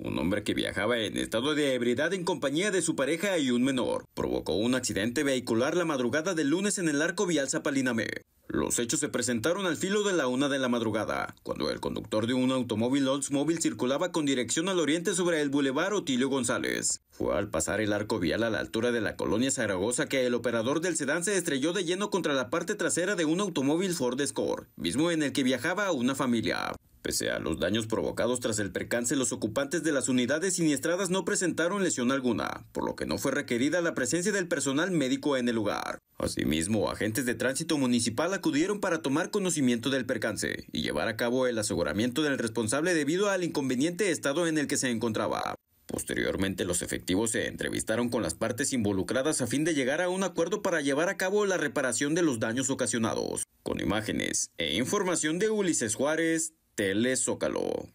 Un hombre que viajaba en estado de ebriedad en compañía de su pareja y un menor provocó un accidente vehicular la madrugada del lunes en el arco vial Zapalinamé. Los hechos se presentaron al filo de la 1 de la madrugada, cuando el conductor de un automóvil Oldsmobile circulaba con dirección al oriente sobre el bulevar Otilio González. Fue al pasar el arco vial a la altura de la colonia Zaragoza que el operador del sedán se estrelló de lleno contra la parte trasera de un automóvil Ford Escort, mismo en el que viajaba una familia. Pese a los daños provocados tras el percance, los ocupantes de las unidades siniestradas no presentaron lesión alguna, por lo que no fue requerida la presencia del personal médico en el lugar. Asimismo, agentes de tránsito municipal acudieron para tomar conocimiento del percance y llevar a cabo el aseguramiento del responsable debido al inconveniente estado en el que se encontraba. Posteriormente, los efectivos se entrevistaron con las partes involucradas a fin de llegar a un acuerdo para llevar a cabo la reparación de los daños ocasionados. Con imágenes e información de Ulises Juárez, Tele Zócalo.